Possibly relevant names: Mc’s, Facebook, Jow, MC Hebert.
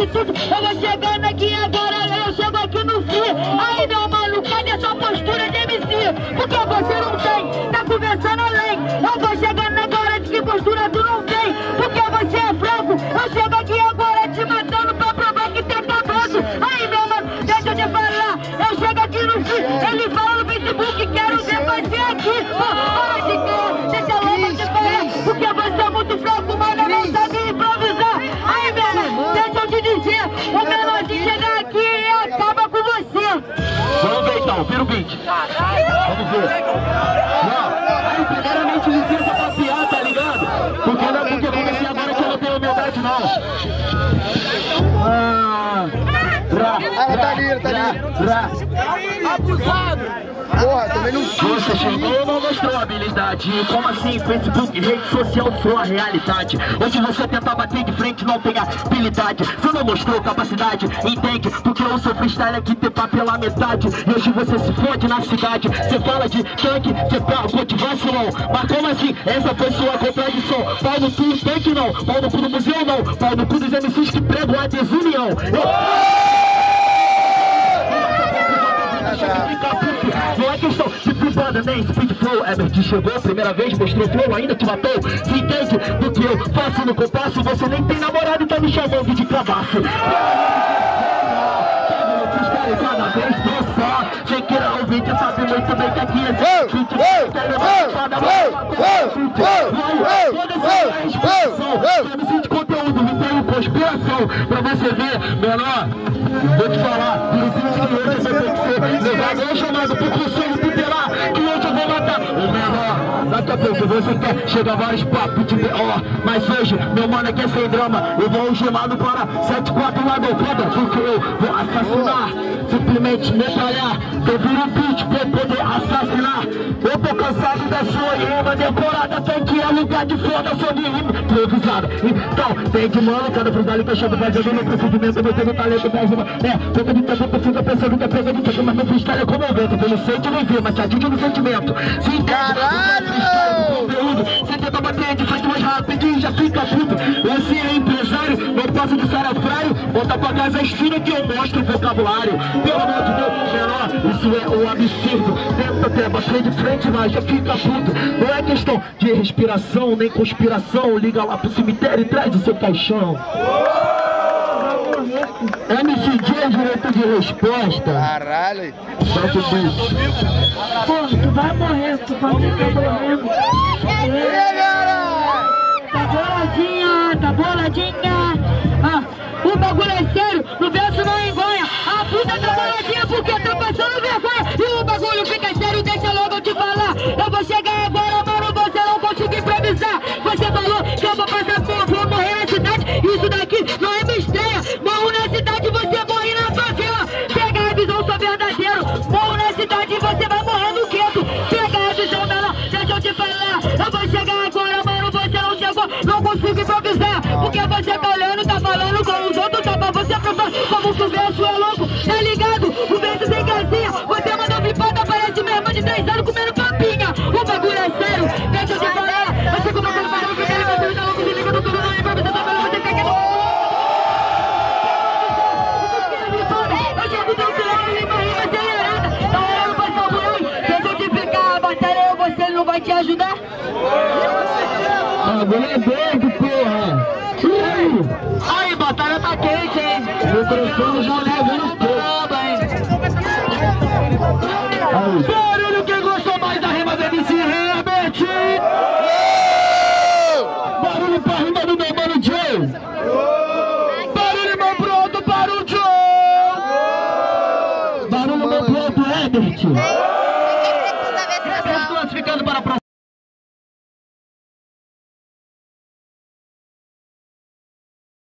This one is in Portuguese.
de tudo. Eu vou chegando aqui agora, eu chego aqui no fio. Aí, meu mano, cadê essa postura de MC? Porque você não tem, tá conversando além. Eu vou chegando agora, de que postura tu não tem? Porque você é franco, eu chego aqui agora te matando pra provar que tem cabroso. Aí, meu mano, deixa eu te falar, eu chego aqui no fio. Ele fala no Facebook, quero ver você aqui. Para de cara, deixa eu logo te falar. Porque você é muito franco, mano, não sabe improvisar. Aí, meu mano, deixa eu te dizer, o Melody chegar aqui e acaba com você. Vamos ver então, vira o beat. Vamos ver. Não, primeiramente licença pra piar, tá ligado? Porque não é porque eu comecei agora que eu não tenho humildade, não. Tá ali. Acusado. Porra, também não. Você chegou ou não mostrou habilidade? Como assim? Facebook, rede social, sua realidade. Hoje você tenta bater de frente, não tem habilidade. Você não mostrou capacidade, entende? Porque eu sou freestyle aqui, te pá pela metade. E hoje você se fode na cidade. Você fala de tanque, você pagou de vacilão. Mas como assim? Essa foi sua contradição. Pau no cu do tanque não, pau no cu do museu não, pau no cu dos MCs que pregam a desunião. Não é questão de privada nem speed flow. Hebert chegou a primeira vez, mostrou flow, ainda te matou. Se entende do que eu faço no compasso. Você nem tem namorado e tá me chamando de cabaço. Quem queira ouvir que sabe muito bem que aqui é gente. Toda essa conteúdo, não tem conspiração. Pra você ver, menor, vou te falar. Não é chamado pro conselho tutelar que hoje eu vou matar o menor. Daqui a pouco você quer chegar vários papos de B.O. Mas hoje, meu mano aqui é sem drama. Eu vou algemado para 7-4 lá da alcada. Porque eu vou assassinar, simplesmente metralhar. Eu viro um beat pra poder assassinar. Eu tô cansado da sua rima decorada. Tem que é lugar de foda, sou de rima improvisada. Então, tem de mano, cada freestyle que eu chego. Mas eu não procedimento, eu vou ter o talento pra rima. Pouco de tempo eu fico pensando que é presa de tempo. Mas meu freestyle é como eu vento. Eu não sei te viver, mas te atinge no sentimento. Se entende, caralho! Você tenta bater de frente mais rapidinho, já fica puto. Esse é empresário, não posso de sarafrário. Volta pra casa, estira que eu mostro o vocabulário. Pelo amor de Deus, menor, isso é um absurdo. Tenta até bater de frente, mas já fica puto. Não é questão de respiração, nem conspiração. Liga lá pro cemitério e traz o seu caixão. MCD é direito de resposta. Caralho. Bate o bicho. Pô, tu vai morrer, tu vai ficar morrendo. Tá boladinha, tá boladinha. Ah, o bagulho é sério, no verso não enganha. A puta tá boladinha porque tá passando vergonha. E o bagulho fica sério, deixa logo eu te falar. Eu vou chegar agora, mano, você não consegue improvisar. Você falou que eu vou passar por, vou morrer na cidade. Isso daqui não é mistério. Morro na cidade, você morre na favela. Pega a visão, sou verdadeiro. Morro na cidade, você vai morrer no quinto. Pega a visão, menor, deixa eu te falar. Eu vou chegar agora, mano, você não chegou. Não consigo improvisar, porque você tá olhando, tá falando com os outros. Tá pra você provar, como o verso é louco. Tá ligado? O verso sem gracinha. Você mandou pipada, parece minha irmã de 3 anos comendo papinha. O bagulho é sério, deixa eu te falar. Você começou a falar o primeiro, você tá louco, se liga do tudo, não improvisa, tá falando, você quer que não. Vai te ajudar? Agora é doido, porra! Aí, batalha tá quente, hein? Meu telefone já levando toda, hein? Barulho, quem gostou mais da rima do MC Hebert? Barulho pra rima do meu mano Jow! Barulho, meu broto, para o Jow! Barulho, meu broto, Hebert!